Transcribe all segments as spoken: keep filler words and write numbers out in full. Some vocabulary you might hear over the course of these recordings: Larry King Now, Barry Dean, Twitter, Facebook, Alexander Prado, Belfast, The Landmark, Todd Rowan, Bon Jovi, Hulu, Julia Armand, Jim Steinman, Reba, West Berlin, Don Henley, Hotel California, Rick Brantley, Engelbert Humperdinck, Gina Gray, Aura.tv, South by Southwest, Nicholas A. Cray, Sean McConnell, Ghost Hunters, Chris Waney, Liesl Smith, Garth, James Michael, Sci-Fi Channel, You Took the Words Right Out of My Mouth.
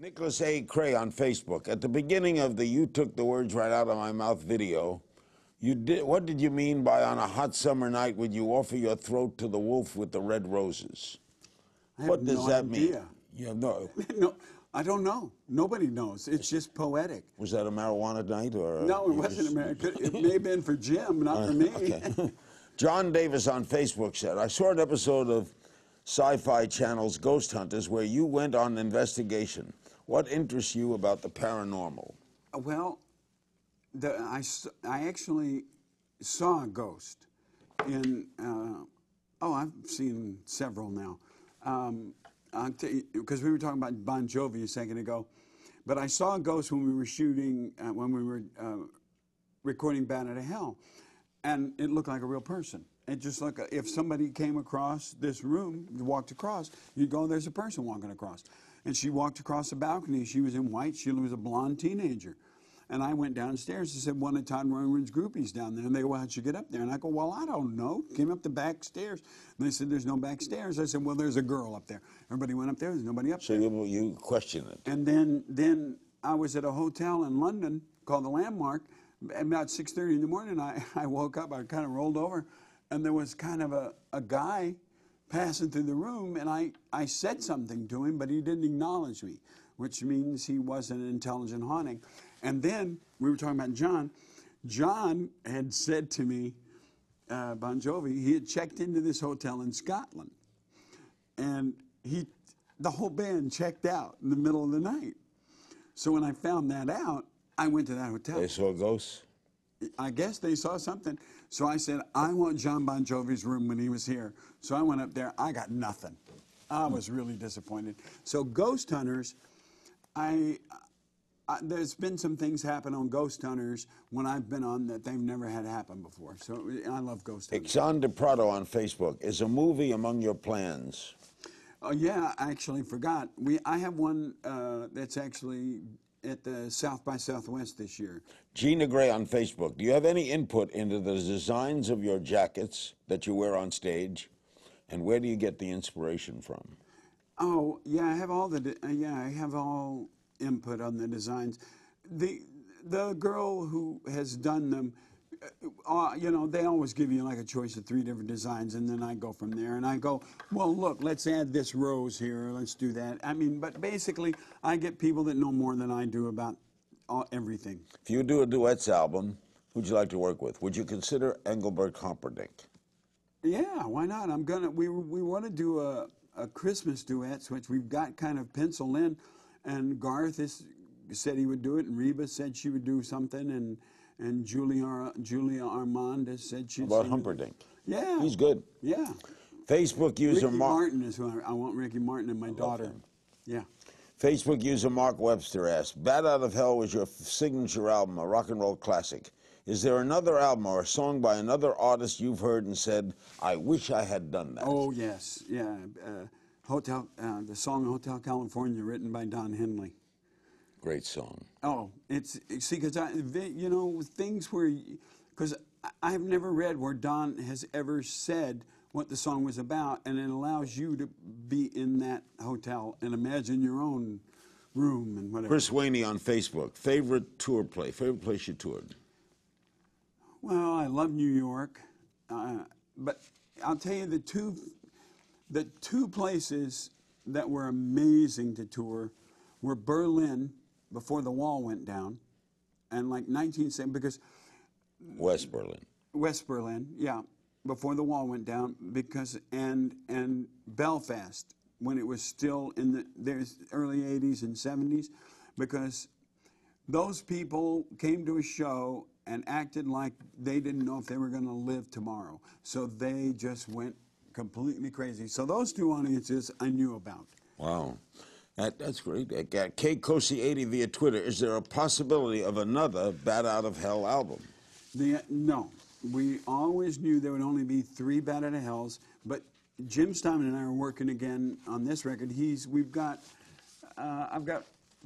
Nicholas A. Cray on Facebook. At the beginning of the You Took the Words Right Out of My Mouth video, you did, what did you mean by on a hot summer night would you offer your throat to the wolf with the red roses? I what have does no that idea. mean? You have no No, I don't know. Nobody knows. It's just poetic. Was that a marijuana night? Or no, it wasn't just... a marijuana. It may have been for Jim, not uh, for me. Okay. John Davis on Facebook said, I saw an episode of Sci-Fi Channel's Ghost Hunters where you went on an investigation. What interests you about the paranormal? Well, the, I, I actually saw a ghost in, uh, oh, I've seen several now. Um, because we were talking about Bon Jovi a second ago. But I saw a ghost when we were shooting, uh, when we were uh, recording Bat Out of Hell. And it looked like a real person. It just looked, if somebody came across this room, walked across, you'd go, there's a person walking across. And she walked across the balcony. She was in white. She was a blonde teenager. And I went downstairs and said, one of Todd Rowan's groupies down there. And they go, well, how'd you get up there? And I go, well, I don't know. Came up the back stairs. And they said, there's no back stairs. I said, well, there's a girl up there. Everybody went up there. There's nobody up there. So you, you questioned it. And then, then I was at a hotel in London called The Landmark. At about six thirty in the morning, I, I woke up. I kind of rolled over. And there was kind of a, a guy passing through the room, and I, I said something to him, but he didn't acknowledge me, which means he wasn't an intelligent haunting. And then, we were talking about John. John had said to me, uh, Bon Jovi, he had checked into this hotel in Scotland. And he, the whole band checked out in the middle of the night. So when I found that out, I went to that hotel. They saw ghosts? I guess they saw something. So I said, I want John Bon Jovi's room when he was here. So I went up there. I got nothing. I was really disappointed. So Ghost Hunters, I, I there's been some things happen on Ghost Hunters when I've been on that they've never had happen before. So I love Ghost Hunters. Alexander Prado on Facebook. Is a movie among your plans? Oh, yeah, I actually forgot. We I have one uh, that's actually... at the South by Southwest this year. Gina Gray on Facebook. Do you have any input into the designs of your jackets that you wear on stage? And where do you get the inspiration from? Oh, yeah, I have all the, uh, yeah, I have all input on the designs. The, the girl who has done them, uh, you know, they always give you like a choice of three different designs, and then I go from there, and I go, well, look, let's add this rose here, let's do that. I mean, but basically, I get people that know more than I do about all, everything. If you do a duets album, who'd you like to work with? Would you consider Engelbert Humperdinck? Yeah, why not? I'm gonna. We we want to do a a Christmas duets, which we've got kind of penciled in, and Garth is, said he would do it, and Reba said she would do something, and. And Julia, Julia Armand has said she's... About Humperdinck. Yeah. He's good. Yeah. Facebook user... Ricky Mar Martin is who I, I want Ricky Martin and my daughter. Yeah. Facebook user Mark Webster asked, Bat Out of Hell was your signature album, a rock and roll classic. Is there another album or a song by another artist you've heard and said, I wish I had done that? Oh, yes. Yeah. Uh, Hotel, uh, the song Hotel California, written by Don Henley. Great song. Oh, it's, see, because I, you know, things where, because I've never read where Don has ever said what the song was about, and it allows you to be in that hotel and imagine your own room and whatever. Chris Waney on Facebook, favorite tour play, favorite place you toured? Well, I love New York, uh, but I'll tell you the two, the two places that were amazing to tour were Berlin, before the wall went down, and like nineteen seventy, because... West Berlin. West Berlin, yeah, before the wall went down, because, and, and Belfast, when it was still in the there's early eighties and seventies, because those people came to a show and acted like they didn't know if they were gonna live tomorrow. So they just went completely crazy. So those two audiences I knew about. Wow. That, that's great. K Cosi eighty via Twitter. Is there a possibility of another Bat Out of Hell album? The, no. We always knew there would only be three Bat Out of Hells, but Jim Steinman and I are working again on this record. He's we've got uh, I've got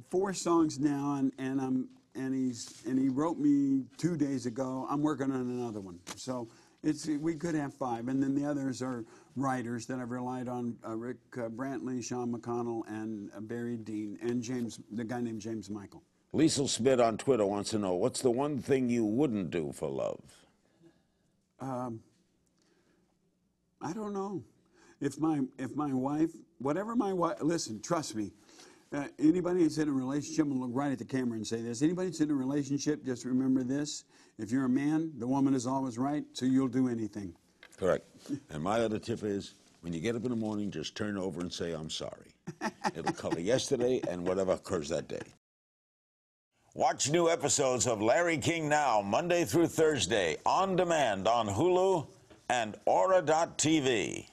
four songs now, and and I'm and he's and he wrote me two days ago. I'm working on another one. So It's, we could have five, and then the others are writers that I've relied on, uh, Rick uh, Brantley, Sean McConnell, and uh, Barry Dean, and James, the guy named James Michael. Liesl Smith on Twitter wants to know, what's the one thing you wouldn't do for love? Um, I don't know. If my, if my wife, whatever my wife, listen, trust me, uh, anybody that's in a relationship, will look right at the camera and say this, anybody that's in a relationship, just remember this, if you're a man, the woman is always right, so you'll do anything. Correct. And my other tip is, when you get up in the morning, just turn over and say, I'm sorry. It'll cover yesterday and whatever occurs that day. Watch new episodes of Larry King Now, Monday through Thursday, on demand on Hulu and Aura dot T V.